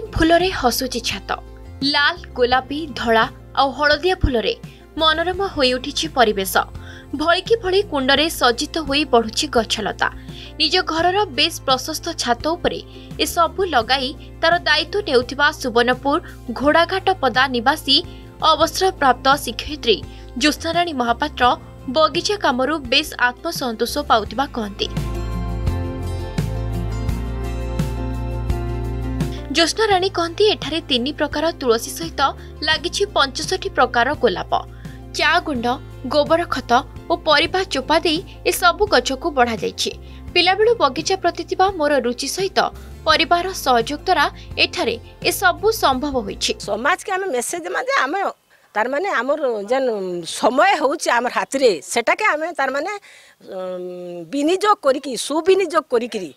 ଠିକ୍ ଫୁଲରେ ହସୁଛି ଛାତ। ଲାଲ, ଗୋଲାପୀ, ଧଳା ଆଉ ହଳଦିଆ ଫୁଲରେ ମନୋରମ ହୋଇ ଉଠିଛି ପରିବେଶ। ଭଳିକି ଭଳି କୁଣ୍ଡରେ ସଜ୍ଜିତ ହୋଇ ବଢୁଛି ଗଛଲତା। ନିଜ ଘରର ବେଶ ପ୍ରଶସ୍ତ ଛାତ ଉପରେ ଏସବୁ ଲଗାଇ ତାର ଦାୟିତ୍ୱ ନେଉଥିବା ସୁବର୍ଣ୍ଣପୁର ଘୋଡ଼ାଘାଟ ପଦା ନିବାସୀ ଅବସରପ୍ରାପ୍ତ ଶିକ୍ଷୟିତ୍ରୀ ଜ୍ୟୋତ୍ସ୍ନାରାଣୀ ମହାପାତ୍ର ବଗିଚା କାମରୁ ବେଶ ଆତ୍ମସନ୍ତୋଷ ପାଉଥିବା କହନ୍ତି। ଜ୍ୟୋତ୍ସ୍ନା ରାଣୀ କହନ୍ତି, ଏଠାରେ 3 ପ୍ରକାର ତୁଳସୀ ସହିତ ଲାଗିଛି 65 ପ୍ରକାର ଗୋଲାପ। ଚା ଗୁଣ୍ଡ, ଗୋବର ଖତ ଓ ପରିବା ଚୋପା ଦେଇ ଏସବୁ ଗଛକୁ ବଢ଼ାଯାଇଛି। ପିଲାବେଳୁ ବଗିଚା ପ୍ରତି ଥିବା ମୋର ରୁଚି ସହିତ ପରିବାର ସହଯୋଗ ଦ୍ୱାରା ଏଠାରେ ଏସବୁ ସମ୍ଭବ ହୋଇଛି। ସମାଜକୁ ଆମେ ମେସେଜ ଦେବା ଯେ ଆମେ तार माने आमर जन समय होउचे आमर हातरे सेटाके आमे तार माने विनियोग करिकि सुविनियोग करिकि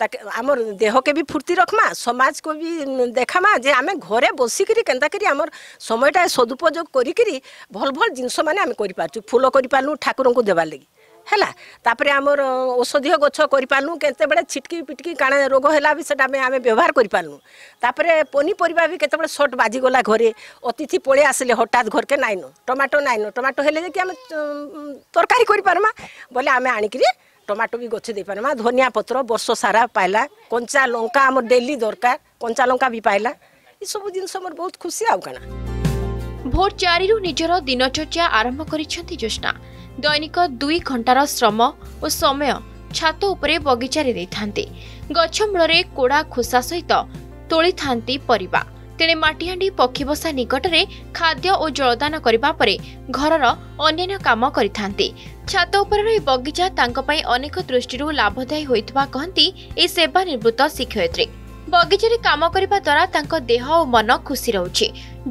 ताके आमर देह के भी फुर्ती रखमा, समाज को भी देखामा जे आमे घरे बसिकरी केनता करी आमर समयटा सदुपयोग करिकरी भल भल जिंस माने आमे करि पाछु। फूल करि पालु ठाकुरंकु देबा लागि हैला, तापरे आमर औषधीय गछ करि पालु, केते बडे छिटकी पिटकी काणे रोग हैला भी सेटा में आमे व्यवहार करि पालु। तापरे पनी परिबा भी केते बडे शॉर्ट बाजी गला, घरे अतिथि पळे आसले हटात घर के नाइनो टमाटो, नाइनो टमाटो हेले कि आमे तरकारी करि परमा बोले आमे आनी करी टमाटो भी गछ दे परमा। धनिया पत्र वर्ष सारा पाइला, कंचा लंका आमर डेली दरकार, कंचा लंका भी पाइला। ई सब जिंस हमर बहुत खुशी आउ काना। भोर 4 रु निजरो दिनचर्या आरंभ करिसेंती ज्योत्स्ना। दैनिक 2 घंटार श्रम और समय छात उपरे बगीचारे देइथान्ते। गछ मूलरे कोड़ा खोसा सहित तोली थान्ती परिबा। तेणे माटीहांडी पक्षीबसा निकटरे खाद्य और जलदान करबा परे घरर अन्य काम करिथान्ते। छात उपरे बगीचा तांको पई अनेक दृष्टिरु लाभदायी होइतबा कहंती ए सेवा निवृत्त शिक्षयित्री। बगीचारे काम करबा द्वारा तांको देह और मन खुशी रहउछि।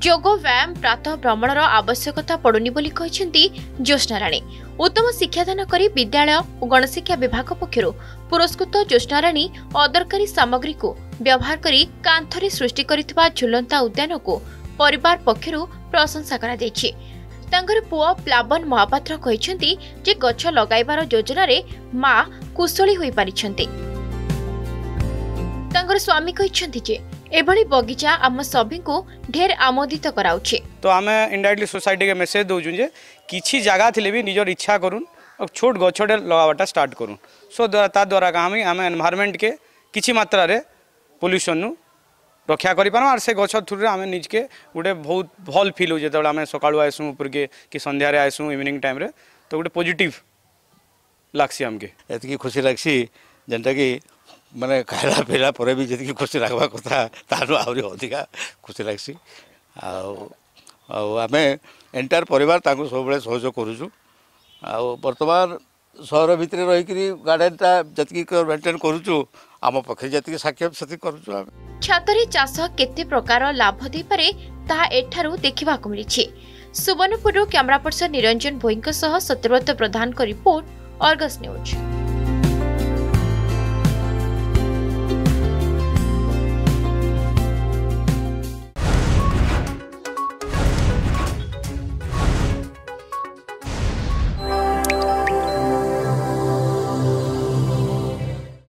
योग व्यायाम प्रातः भ्रमणर आवश्यकता पड़ुनी बोली कहछन्ती ज्योत्स्ना राणी। उत्तम शिक्षादान करी विद्यालय और गणशिक्षा विभाग पक्षर पुरस्कृत ज्योत्स्ना राणी अदरकारी सामग्री को व्यवहार करी कांथरे सृष्टि करितबा झुलंता उद्यान को परिवार पक्षर प्रशंसा करा दैछि। तांकर पुआ प्लावन महापात्र कहछन्ती जे गछ लगाइबार योजना रे मां कुशली होई परिछन्ती। तांकर स्वामी कहछन्ती जे एभली बगीचा आम सभी को ढेर आमोदित कराउछे। तो आम इनडायरेक्टली सोसाइटी के मेसेज दउछु जे किछि जगह थिले भी निजर इच्छा करून और छोट गछडे लगावाटा स्टार्ट करून। सो ता द्वारा हामी आम एनवायरनमेंट के किछि मात्रा रे पोल्यूशन नु रक्षा करि पारम। आर से गछ थ्रू आम निजके गोटे बहुत भल फील हो जेतबेला आम सकाळु आइसु ऊपर के कि संध्या रे आइसु इवनिंग टाइम रे तो गोटे पॉजिटिव लागसी हमके। एतकी खुशी लागसी जेंटा कि माने खाला पीला पर भी जितकी खुशी रखवा कथा तानो आवरी अधिका खुशी लागसी। आमे एंटायर परिवार ताको सब बेले सहयोग करूछु। वर्तमान शहर भीतर रही गार्डन ता जतकी मेंटेन करूछु आम पखे जतकी साक्ष्य सती करूछु। छातरी चाष केते प्रकार लाभ दे पारे ता एठारु देखिबा को मिलिछि। सुवर्णपुर कैमरा पर्सन निरंजन भोईंको सह सत्यव्रत प्रधान को रिपोर्ट, अर्गस न्यूज।